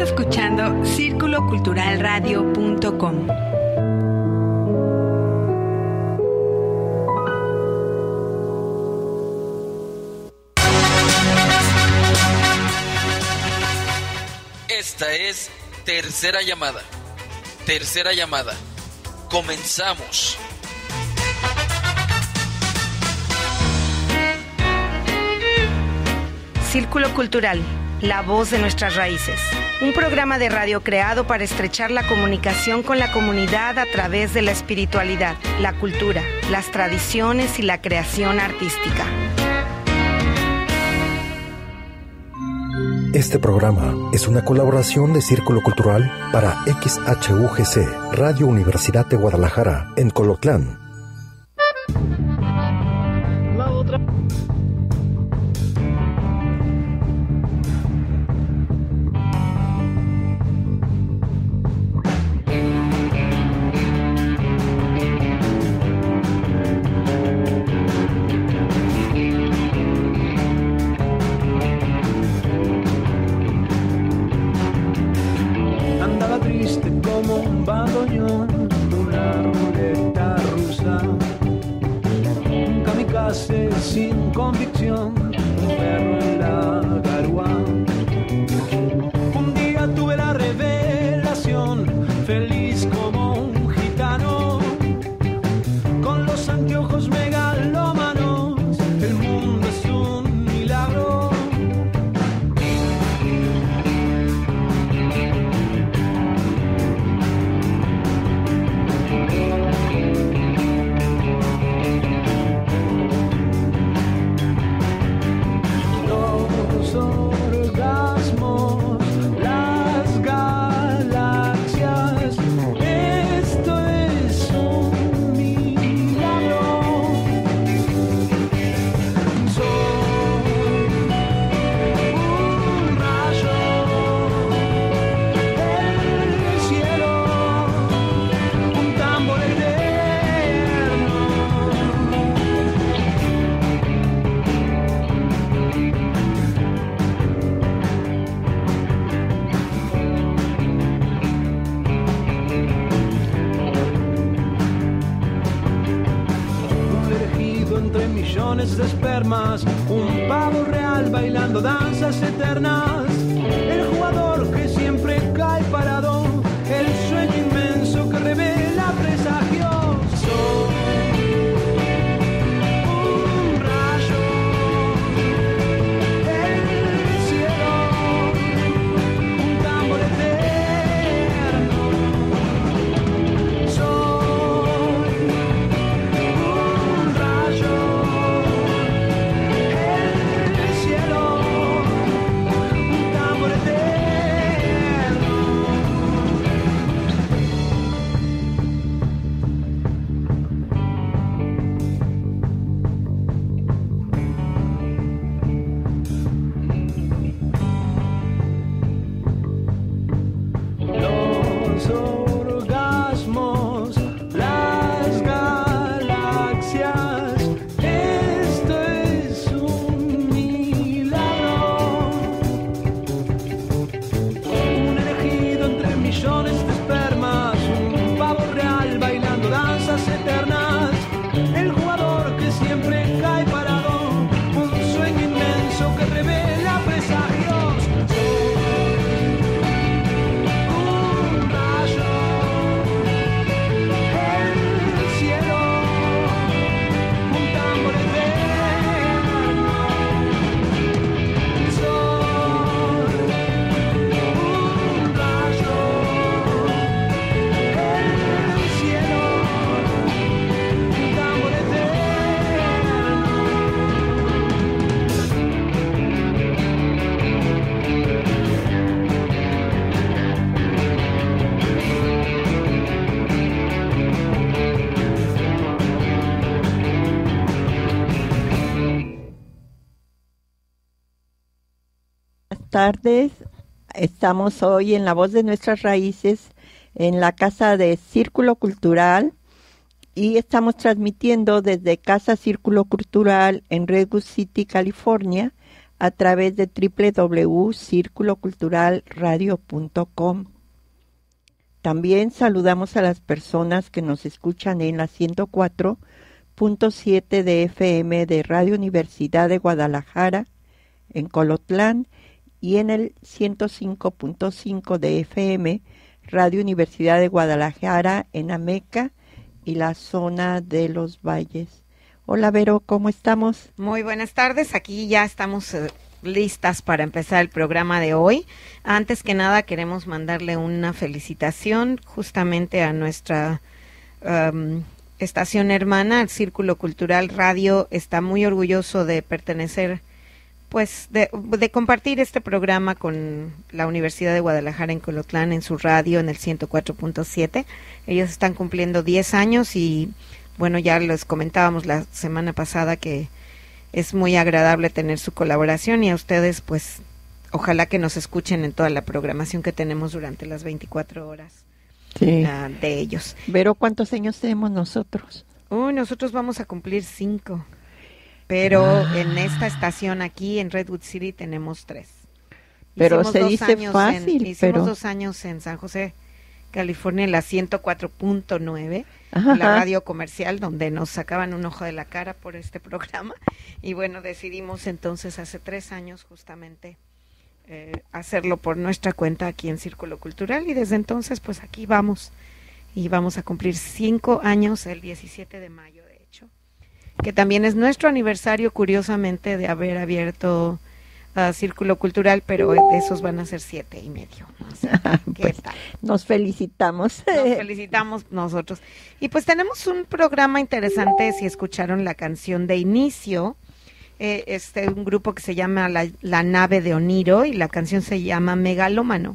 Estás escuchando circuloculturalradio.com. Esta es tercera llamada. Tercera llamada. Comenzamos. Círculo Cultural, la voz de nuestras raíces. Un programa de radio creado para estrechar la comunicación con la comunidad a través de la espiritualidad, la cultura, las tradiciones y la creación artística. Este programa es una colaboración de Círculo Cultural para XHUGC Radio Universidad de Guadalajara en Colotlán. De espermas, un pavo real bailando danzas eternas, el jugador que siempre cae parado, el sueño inmenso que revela presagios. Soy un rayo del cielo, un tambor eterno. Buenas tardes, estamos hoy en La Voz de Nuestras Raíces, en la Casa de Círculo Cultural, y estamos transmitiendo desde Casa Círculo Cultural en Redwood City, California, a través de www.circuloculturalradio.com. También saludamos a las personas que nos escuchan en la 104.7 de FM de Radio Universidad de Guadalajara, en Colotlán, y en el 105.5 de FM Radio Universidad de Guadalajara, en Ameca y la zona de los valles. Hola, Vero, ¿cómo estamos? Muy buenas tardes, aquí ya estamos listas para empezar el programa de hoy. Antes que nada queremos mandarle una felicitación justamente a nuestra estación hermana, el Círculo Cultural Radio. Está muy orgulloso de pertenecer, pues, de compartir este programa con la Universidad de Guadalajara en Colotlán, en su radio, en el 104.7. Ellos están cumpliendo 10 años y, bueno, ya les comentábamos la semana pasada que es muy agradable tener su colaboración, y a ustedes, pues, ojalá que nos escuchen en toda la programación que tenemos durante las 24 horas de ellos. Pero, ¿cuántos años tenemos nosotros? Nosotros vamos a cumplir 5. Pero en esta estación aquí, en Redwood City, tenemos 3. Pero hicimos se dice fácil. Hicimos 2 años en San José, California, en la 104.9, la radio comercial, donde nos sacaban un ojo de la cara por este programa. Y bueno, decidimos entonces hace 3 años justamente hacerlo por nuestra cuenta aquí en Círculo Cultural. Y desde entonces, pues, aquí vamos. Y vamos a cumplir 5 años el 17 de mayo. Que también es nuestro aniversario, curiosamente, de haber abierto Círculo Cultural, pero esos van a ser 7.5. No sé, pues, ¿qué tal? Nos felicitamos. Nos felicitamos nosotros. Y pues tenemos un programa interesante, si escucharon la canción de inicio, un grupo que se llama La Nave de Oniro, y la canción se llama Megalómano.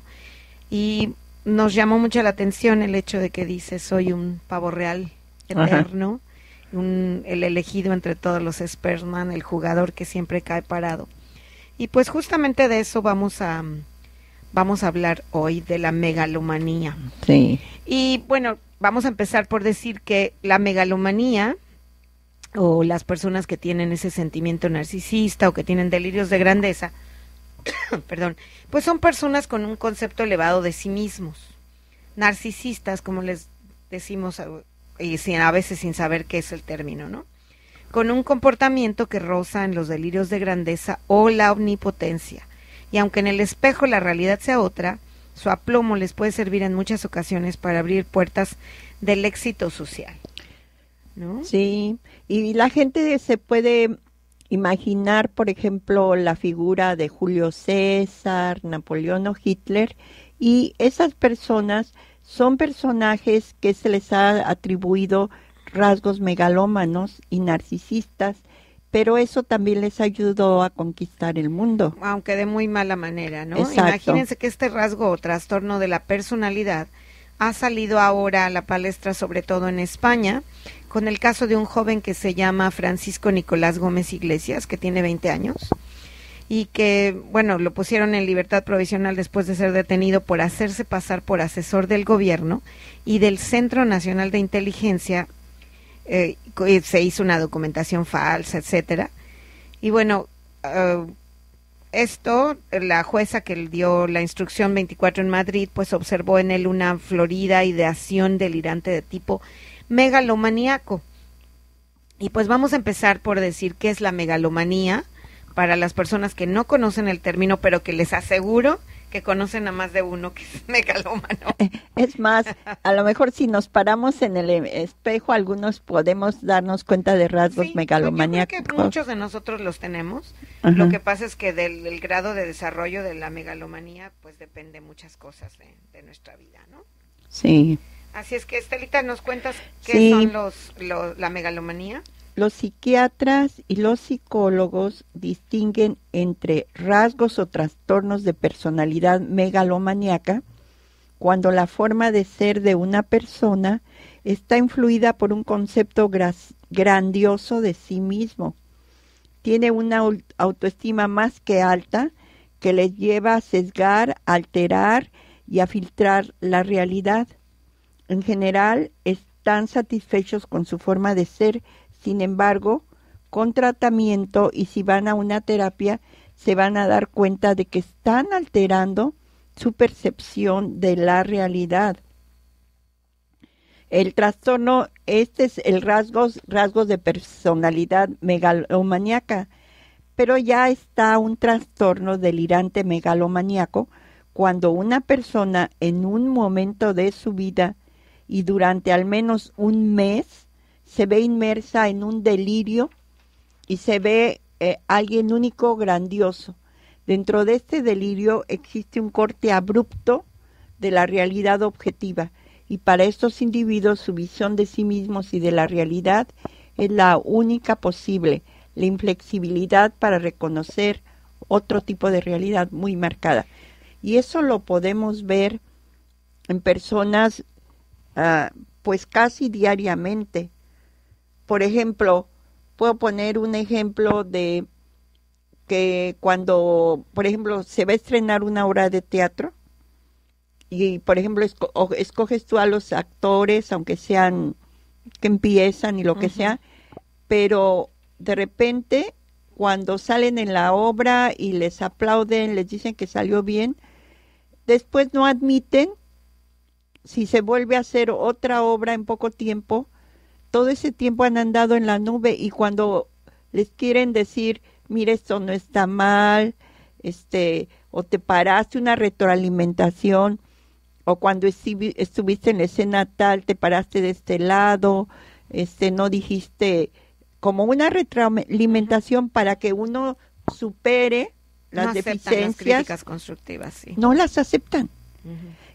Y nos llamó mucho la atención el hecho de que dice, soy un pavo real eterno. Ajá. El elegido entre todos los Sperman, el jugador que siempre cae parado. Y pues justamente de eso vamos a hablar hoy, de la megalomanía. Sí. Y bueno, vamos a empezar por decir que la megalomanía, o las personas que tienen ese sentimiento narcisista o que tienen delirios de grandeza, perdón, pues son personas con un concepto elevado de sí mismos. Narcisistas, como les decimos y a veces sin saber qué es el término, ¿no? Con un comportamiento que roza en los delirios de grandeza o la omnipotencia. Y aunque en el espejo la realidad sea otra, su aplomo les puede servir en muchas ocasiones para abrir puertas del éxito social, ¿no? Sí, y la gente se puede imaginar, por ejemplo, la figura de Julio César, Napoleón o Hitler, y esas personas son personajes que se les ha atribuido rasgos megalómanos y narcisistas, pero eso también les ayudó a conquistar el mundo. Aunque de muy mala manera, ¿no? Exacto. Imagínense que este rasgo o trastorno de la personalidad ha salido ahora a la palestra, sobre todo en España, con el caso de un joven que se llama Francisco Nicolás Gómez Iglesias, que tiene 20 años, y que, bueno, lo pusieron en libertad provisional después de ser detenido por hacerse pasar por asesor del gobierno y del Centro Nacional de Inteligencia. Se hizo una documentación falsa, etcétera. Y bueno, la jueza que dio la instrucción 24 en Madrid, pues observó en él una florida ideación delirante de tipo megalomaníaco. Y pues vamos a empezar por decir qué es la megalomanía, para las personas que no conocen el término, pero que les aseguro que conocen a más de uno que es megalómano. Es más, a lo mejor si nos paramos en el espejo, algunos podemos darnos cuenta de rasgos megalomaníacos. Yo creo que muchos de nosotros los tenemos. Ajá. Lo que pasa es que del grado de desarrollo de la megalomanía, pues depende muchas cosas de nuestra vida, ¿no? Sí. Así es que, Estelita, ¿nos cuentas qué son la megalomanía? Los psiquiatras y los psicólogos distinguen entre rasgos o trastornos de personalidad megalomaníaca cuando la forma de ser de una persona está influida por un concepto grandioso de sí mismo. Tiene una autoestima más que alta que les lleva a sesgar, a alterar y a filtrar la realidad. En general, están satisfechos con su forma de ser. Sin embargo, con tratamiento y si van a una terapia, se van a dar cuenta de que están alterando su percepción de la realidad. El trastorno, este es el rasgos de personalidad megalomaníaca, pero ya está un trastorno delirante megalomaníaco cuando una persona en un momento de su vida y durante al menos un mes se ve inmersa en un delirio y se ve alguien único, grandioso. Dentro de este delirio existe un corte abrupto de la realidad objetiva. Y para estos individuos su visión de sí mismos y de la realidad es la única posible, la inflexibilidad para reconocer otro tipo de realidad muy marcada. Y eso lo podemos ver en personas pues casi diariamente. Por ejemplo, puedo poner un ejemplo de que cuando, por ejemplo, se va a estrenar una obra de teatro, y, por ejemplo, escoges tú a los actores, aunque sean que empiezan y lo que sea, pero de repente cuando salen en la obra y les aplauden, les dicen que salió bien, después no admiten si se vuelve a hacer otra obra en poco tiempo. Todo ese tiempo han andado en la nube y cuando les quieren decir, mire, esto no está mal, o te paraste una retroalimentación, o cuando estuviste en la escena tal, te paraste de este lado, no dijiste, como una retroalimentación para que uno supere las deficiencias. Las críticas constructivas, sí. No las aceptan.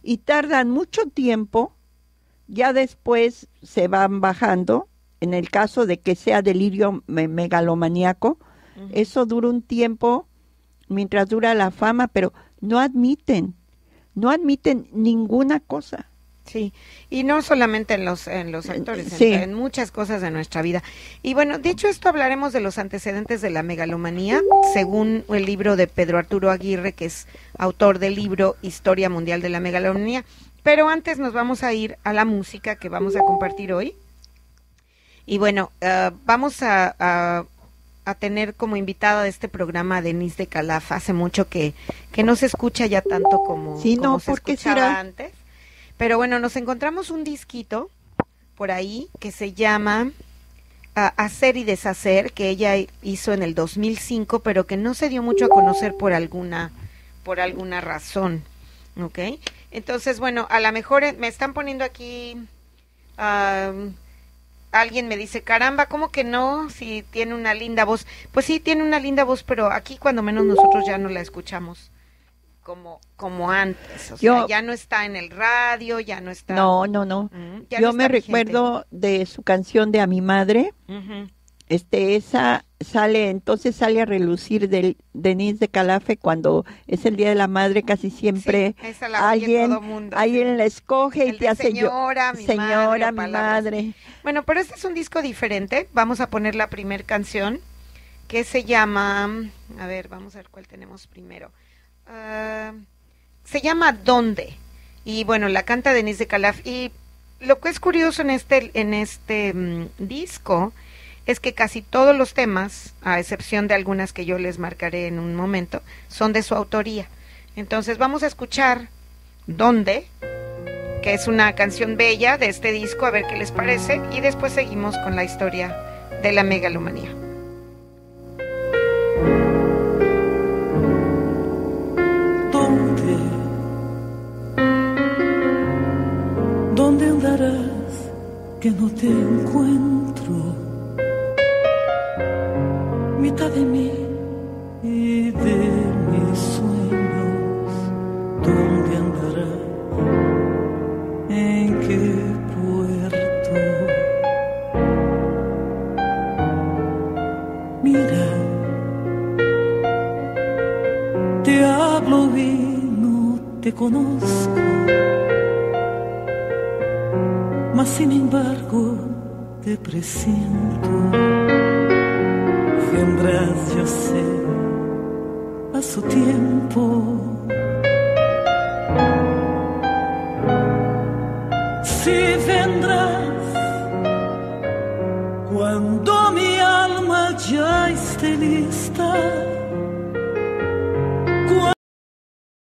Y tardan mucho tiempo, ya después se van bajando, en el caso de que sea delirio megalomaníaco, eso dura un tiempo mientras dura la fama, pero no admiten ninguna cosa. Sí, y no solamente en los actores, sí, en muchas cosas de nuestra vida. Y bueno, dicho esto, hablaremos de los antecedentes de la megalomanía, según el libro de Pedro Arturo Aguirre, que es autor del libro Historia Mundial de la Megalomanía. Pero antes nos vamos a ir a la música que vamos a compartir hoy. Y bueno, vamos a tener como invitada de este programa a Denise de Kalafe. Hace mucho que no se escucha ya tanto como, sí, como no, se escuchaba antes. Pero bueno, nos encontramos un disquito por ahí que se llama Hacer y Deshacer, que ella hizo en el 2005, pero que no se dio mucho a conocer por alguna razón. ¿Ok? Entonces, bueno, a lo mejor me están poniendo aquí... Alguien me dice, caramba, ¿cómo que no? Si tiene una linda voz. Pues sí, tiene una linda voz, pero aquí cuando menos nosotros ya no la escuchamos como antes. O sea, ya no está en el radio, ya no está... No. Yo me recuerdo de su canción de A mi madre. Esa sale a relucir de Denise de Kalafe cuando es el Día de la Madre, casi siempre sí, esa la alguien la escoge y te hace señora, mi madre. Bueno, pero este es un disco diferente. Vamos a poner la primer canción que se llama, a ver, vamos a ver cuál tenemos primero. Se llama ¿Dónde? Y bueno, la canta Denise de Kalafe. Y lo que es curioso en este disco es que casi todos los temas, a excepción de algunas que yo les marcaré en un momento, son de su autoría. Entonces vamos a escuchar ¿Dónde?, que es una canción bella de este disco, a ver qué les parece, y después seguimos con la historia de la megalomanía. ¿Dónde? ¿Dónde andarás que no te encuentro? Mitad de mí y de mis sueños, ¿dónde andará? ¿En qué puerto? Mira, te hablo y no te conozco, mas sin embargo te presiento. Vendrás, yo sé, a su tiempo.